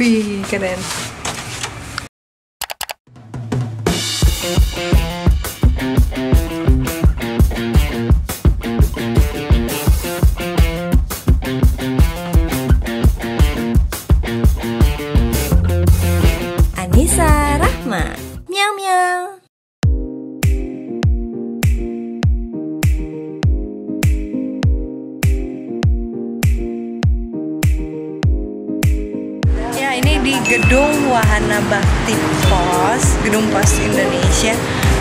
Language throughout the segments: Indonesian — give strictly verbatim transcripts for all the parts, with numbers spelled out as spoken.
Wih, keren. Gedung Wahana Bakti Pos, Gedung Pos Indonesia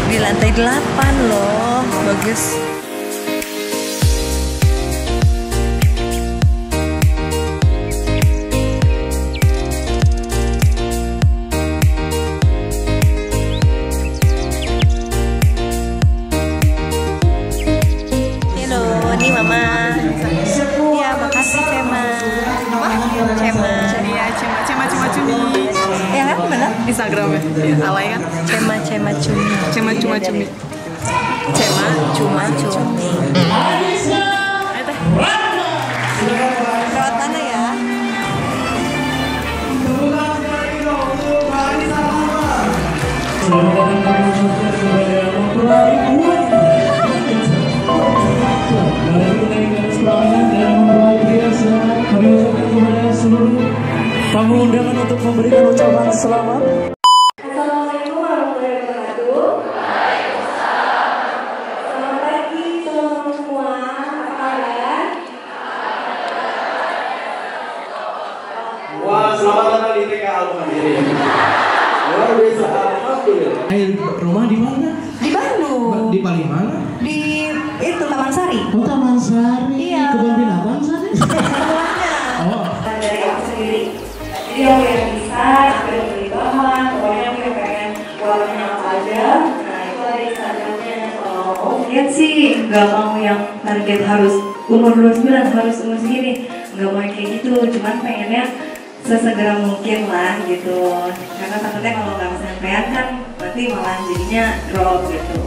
di lantai delapan loh, bagus. Instagramnya, alay kan? Cema Cema Cumi. Cema Cuma Cumi. Cema Cuma Cumi. Ayo teh. Lewat mana ya? Tamu undangan untuk memberikan ucapan selamat. Assalamualaikum warahmatullahi wabarakatuh. Waalaikumsalam. Selamat pagi semua. Apa kabar? Wah, selamat datang di T K Al-Mandiri. Luar biasa, alhamdulillah. Eh, rumah di mana? Di Bandung. Di paling mana? Di itu Taman Sari. Oh, Taman Sari. Iya. Kebun binatang Sari. Dia yang bisa, dia beli bahan, pokoknya dia pengen warnanya apa aja. Nah itu ada Instagramnya. Oh, lihat sih, nggak mau yang target harus umur dua puluh sembilan, harus umur segini. Nggak mau kayak gitu, cuman pengennya sesegera mungkin lah gitu. Karena takutnya kalau nggak kesampaian kan nanti malah jadinya drop gitu.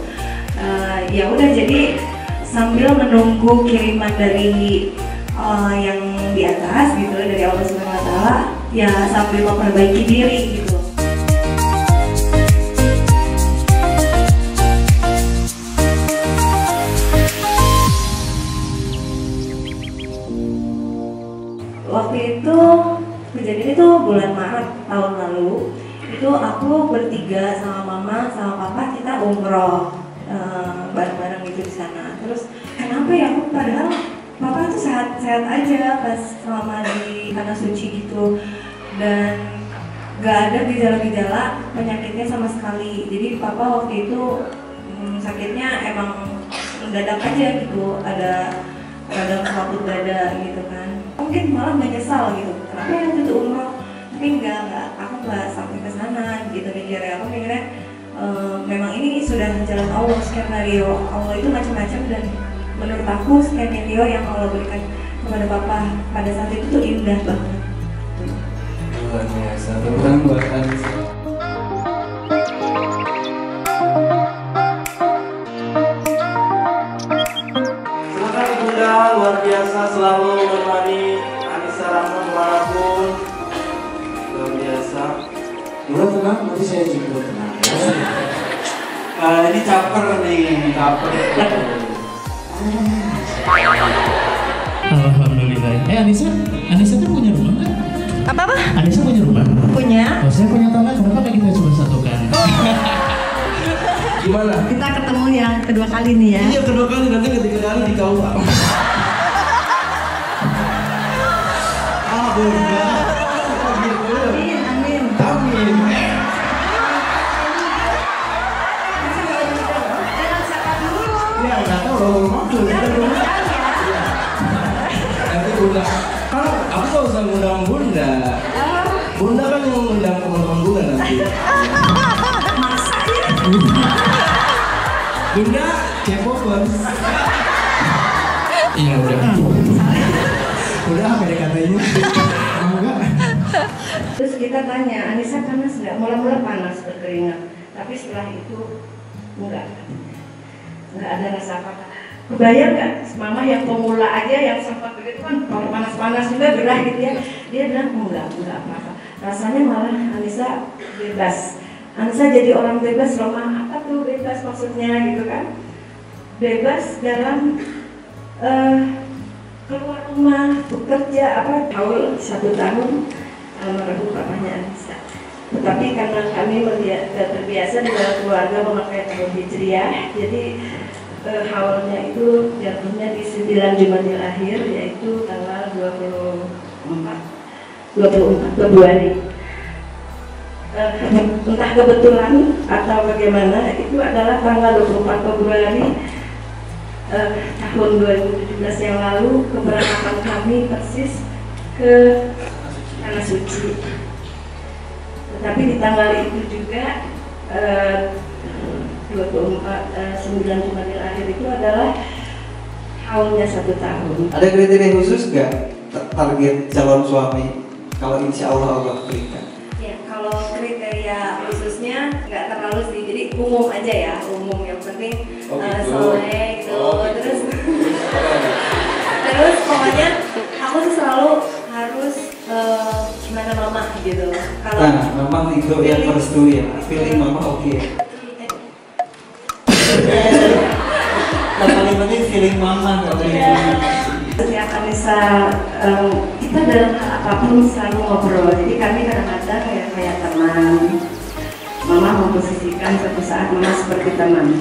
Uh, ya udah, jadi sambil menunggu kiriman dari uh, yang di atas gitu, dari Allah Subhanahu Wa Taala. Ya, sambil memperbaiki diri gitu. Waktu itu kejadian itu bulan Maret tahun lalu. Itu aku bertiga sama mama sama papa, kita umroh bareng-bareng gitu di sana. Terus kenapa ya aku padahal papa tuh sehat-sehat aja pas selama di tanah suci gitu, dan gak ada gejala-gejala penyakitnya sama sekali. Jadi papa waktu itu hmm, sakitnya emang mendadak aja gitu, ada radang selaput dada gitu kan. Mungkin malah menyesal gitu, kenapa ya itu umroh. Tapi enggak, enggak, aku gak sampai ke sana gitu mikirnya. Aku mikirnya ehm, memang ini sudah jalan Allah, skenario Allah itu macam-macam, dan menurut aku skenario yang Allah berikan kepada papa pada saat itu tuh indah banget. Luar biasa, Tuhan bahkan. Silakan Bunda, luar biasa selalu menemani Anissa Rahma kemanapun. Luar biasa. Bunda tenang, nanti saya juga tenang. uh, ini caper nih, caper. Alhamdulillah. Eh Anissa, Anissa tuh punya rumah kan? Apa-apa? Anissa punya rumah? Punya. Oh, saya punya tanah, kenapa kita cuma satukan? Oh. Gimana? Kita ketemu yang kedua kali nih ya? Iya, kedua kali, nanti ketiga kali di K U A. Ah, bunda. Amin, amin. Amin. Ya, nggak tahu loh. Kalau aku gak usah ngundang Bunda. Bunda kan yang ngundang teman-teman Bunda nanti. Masa ya? Bunda K-popers. Iya udah. Udah apa deh katanya? Terus kita tanya, Anissa panas nggak? Mula-mula panas berkeringat, tapi setelah itu enggak, nggak ada rasa apa-apa. Kebayang nggak, mama yang pemula aja yang sempat begitu kan panas-panas juga gerah gitu ya, dia bilang enggak, enggak apa-apa. rasanya malah Anissa bebas. Anissa jadi orang bebas, Roma, apa tuh bebas maksudnya gitu kan? Bebas dalam uh, keluar rumah, bekerja, apa, Paul satu tahun almarhum papanya Anissa. Tetapi karena kami terbiasa di dalam keluarga memakai tahun hijriah, jadi eh, haulnya itu jatuhnya di sembilan Jumadil akhir, yaitu tanggal dua puluh empat Februari. Eh, entah kebetulan atau bagaimana, itu adalah tanggal dua puluh empat Februari eh, tahun dua ribu tujuh belas yang lalu, keberangkatan kami persis ke Tanah Suci. Tapi di tanggal itu juga eh, dua puluh empat, eh, sembilan Jumadil akhir itu adalah haulnya satu tahun. Ada kriteria khusus nggak target calon suami? Kalau insya Allah Allah berikan. Ya, kalau kriteria khususnya nggak terlalu sih, jadi umum aja ya, umum yang penting oh, uh, soleh gitu. Oh, terus terus pokoknya aku sih selalu harus uh, gimana mama gitu. Kalau nah, mama itu yang restu ya, pilih mama oke. Okay. Yang paling penting feeling mama katanya. Setiap Anissa um, kita dalam hal apapun selalu ngobrol. Jadi kami kadang-kadang kayak kayak teman. Mama memposisikan suatu saat mama seperti teman.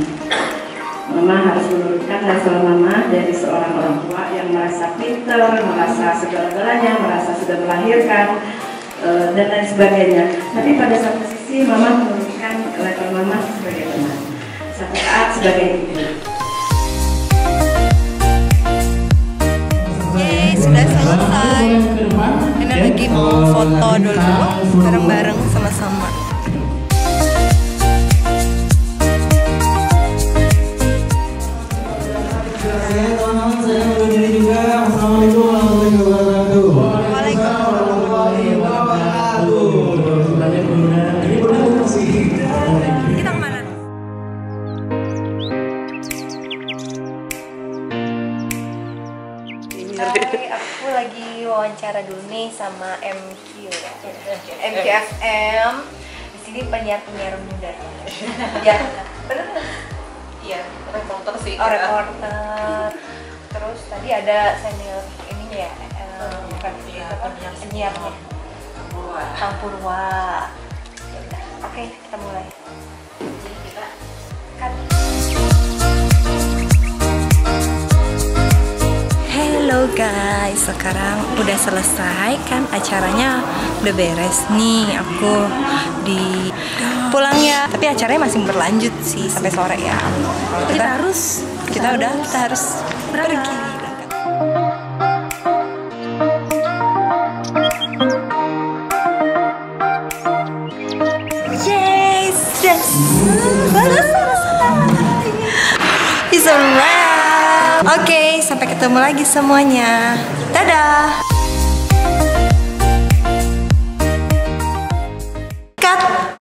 Mama harus menurunkan level mama dari seorang orang tua yang merasa pinter, merasa segala-galanya, merasa sudah melahirkan, e, dan lain sebagainya. Tapi pada satu sisi mama menurunkan level mama sebagai teman, satu saat sebagai ibu. Yeay, sudah selesai. Ini lagi mau foto dulu, bareng-bareng sama-sama. Aku lagi wawancara dulu nih sama M Q ya, M Q F M. Di sini penyiar-penyiar muda. Ya, benar. Iya, reporter sih. Oh, reporter. Terus tadi ada senior ininya ya, bukan sih, penyiarnya. Tampurwa. Oke, kita mulai. Jadi kita kan. Halo guys, sekarang udah selesai kan acaranya, udah beres nih, aku di pulang ya. Tapi acaranya masih berlanjut sih sampai sore ya. Kalau kita, kita harus, kita, kita udah, harus kita harus berangkat. Pergi. Yes, yes, it's alright. Oke, okay, sampai ketemu lagi semuanya. Dadah!